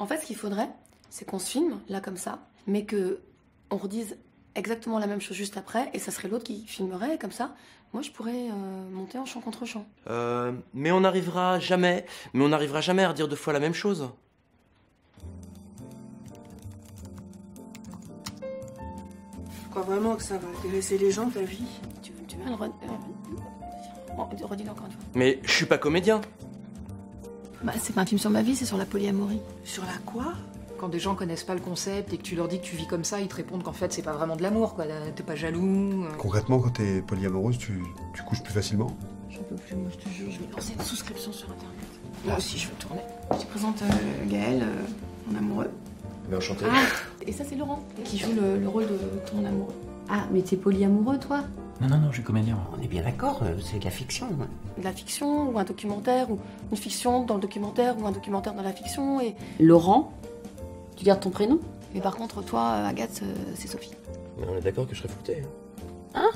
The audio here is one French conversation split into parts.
En fait, ce qu'il faudrait, c'est qu'on se filme, là, comme ça, mais qu'on redise exactement la même chose juste après, et ça serait l'autre qui filmerait, comme ça, moi, je pourrais monter en chant contre chant. Mais on n'arrivera jamais, à redire deux fois la même chose. Je crois vraiment que ça va intéresser les gens, ta vie. Tu veux redis-le encore une fois. Mais je suis pas comédien. Bah, c'est pas un film sur ma vie, c'est sur la polyamorie. Sur la quoi? Quand des gens connaissent pas le concept et que tu leur dis que tu vis comme ça, ils te répondent qu'en fait c'est pas vraiment de l'amour, quoi. T'es pas jaloux. Concrètement, quand t'es polyamoureuse, tu couches plus facilement? J'en peux plus, moi je te jure, je vais lancer une souscription sur internet. Là aussi, je veux tourner. Je te présente Gaël, mon amoureux. Mais enchanté. Ah, et ça, c'est Laurent qui joue le rôle de ton amoureux. Ah, mais t'es polyamoureux, toi? Non, je suis comédien. On est bien d'accord, c'est de la fiction. De la fiction, ou un documentaire, ou une fiction dans le documentaire, ou un documentaire dans la fiction, et... Laurent? Tu gardes ton prénom? Mais par contre, toi, Agathe, c'est Sophie. Mais on est d'accord que je serais fouté. Hein?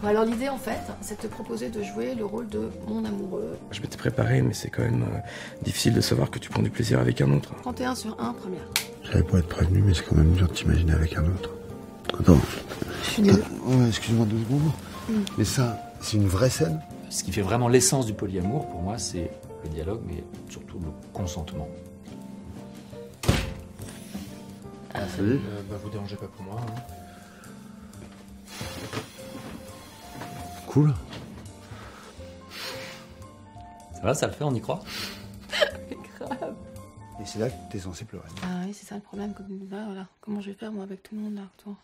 Bon, alors l'idée, en fait, c'est de te proposer de jouer le rôle de mon amoureux. Je m'étais préparé, mais c'est quand même difficile de savoir que tu prends du plaisir avec un autre. 31 sur 1, première. J'avais pas à être prévenu, mais c'est quand même dur de t'imaginer avec un autre. Attends. Je suis désolée. Excuse-moi 2 secondes. Mais ça, c'est une vraie scène? Ce qui fait vraiment l'essence du polyamour, pour moi, c'est le dialogue, mais surtout le consentement. Ah, salut. Bah, vous dérangez pas pour moi. Hein. Cool. Ça va, ça le fait, on y croit? Mais grave. Et c'est là que t'es censé pleurer. Ah oui, c'est ça le problème. Voilà. Comment je vais faire, moi, avec tout le monde, là, toi?